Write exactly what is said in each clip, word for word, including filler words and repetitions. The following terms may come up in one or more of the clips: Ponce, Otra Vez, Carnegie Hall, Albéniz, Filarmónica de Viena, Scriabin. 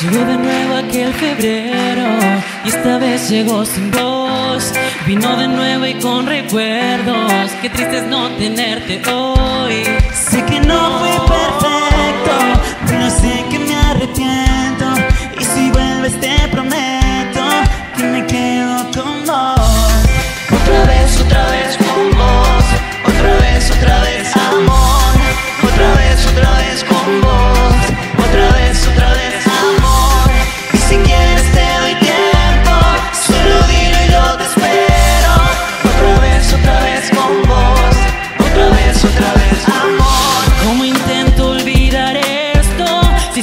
Salió de nuevo aquel febrero y esta vez llegó sin voz. Vino de nuevo y con recuerdos. Qué triste es no tenerte hoy. Sé que no fui perfecto, pero sé que me arrepiento. Y si vuelves te prometo que me quedo con vos. Otra vez, otra vez con vos. Otra vez, otra vez amor. Otra vez, otra vez con vos. Otra vez, otra vez.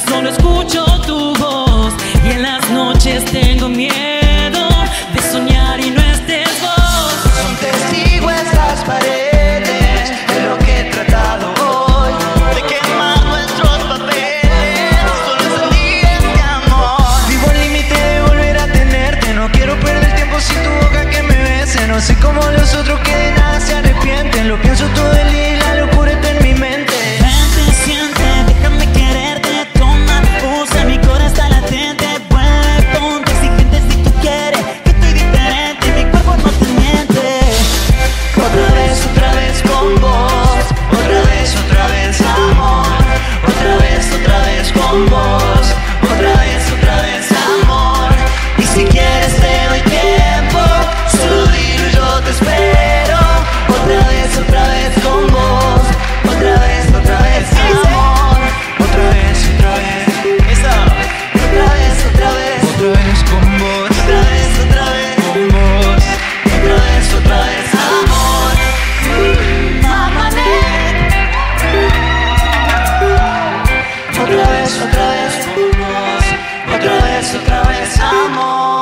Solo escucho tu voz y en las noches tengo miedo de soñar y no estés vos. Son testigos estas paredes de lo que he tratado hoy, de quemar nuestros papeles, solo salí de mi amor. Vivo al límite de volver a tenerte, no quiero perder tiempo sin tu boca que me bese. No sé cómo los otros que de nada se arrepienten, lo pienso todo el día y la locura está en mi mente. Otra vez, otra vez, amor.